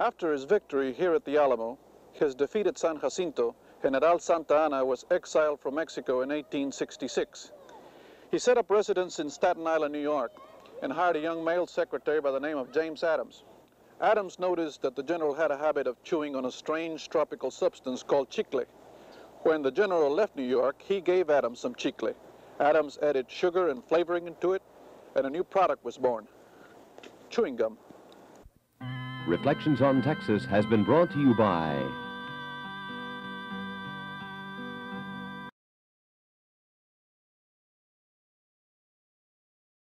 After his victory here at the Alamo, his defeat at San Jacinto, General Santa Anna was exiled from Mexico in 1866. He set up residence in Staten Island, New York, and hired a young mail secretary by the name of James Adams. Adams noticed that the general had a habit of chewing on a strange tropical substance called chicle. When the general left New York, he gave Adams some chicle. Adams added sugar and flavoring into it, and a new product was born, chewing gum. Reflections on Texas has been brought to you by